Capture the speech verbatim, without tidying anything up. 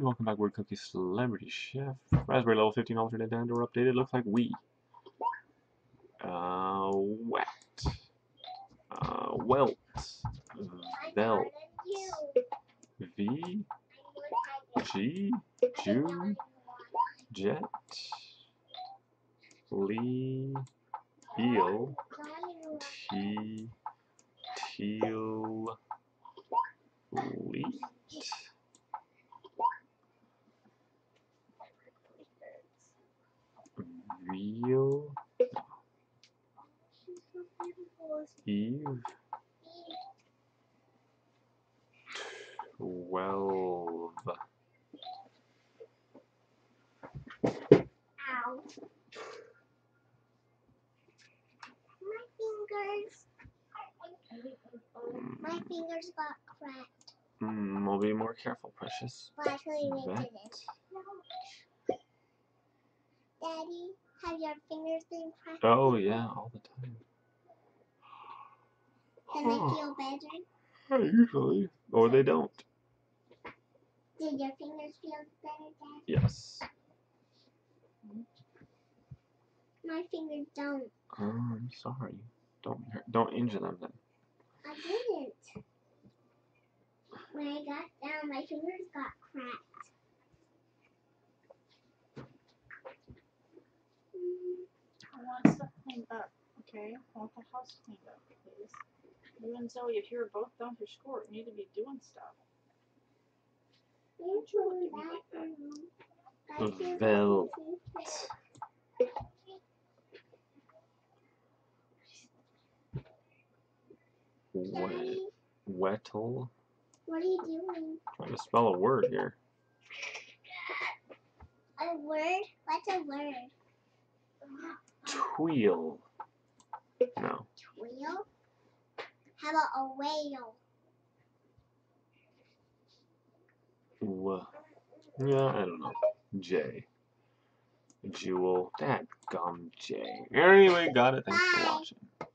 and welcome back, Word Cookies, Celebrity Chef. Raspberry Level fifteen alternate and or updated. Looks like we uh, wet, uh, welt, velt, v, g, ju, jet, lee, eel, t, teal, leet. Real Eve twelve Ow. My fingers My fingers got cracked. Mm, we'll be more careful, precious. Well, actually we did it. Daddy, have your fingers been cracked? Oh yeah, all the time. Can they feel better? Usually. Or they don't. Did your fingers feel better, Dad? Yes. My fingers don't. Oh, I'm sorry. Don't don't injure them then. I didn't. When I got down, my fingers got cracked. I want stuff cleaned up, okay? I want the house cleaned up, please. You and Zoe, if you're both done for school, you need to be doing stuff. You like that. Velt. Wet. Wettle. What are you doing? Trying to spell a word here. A word? What's a word? Tweel. No. Tweel? How about a whale? Wha yeah, I don't know. J. Jewel. Dadgum J. Anyway, got it. Thanks Bye. for watching.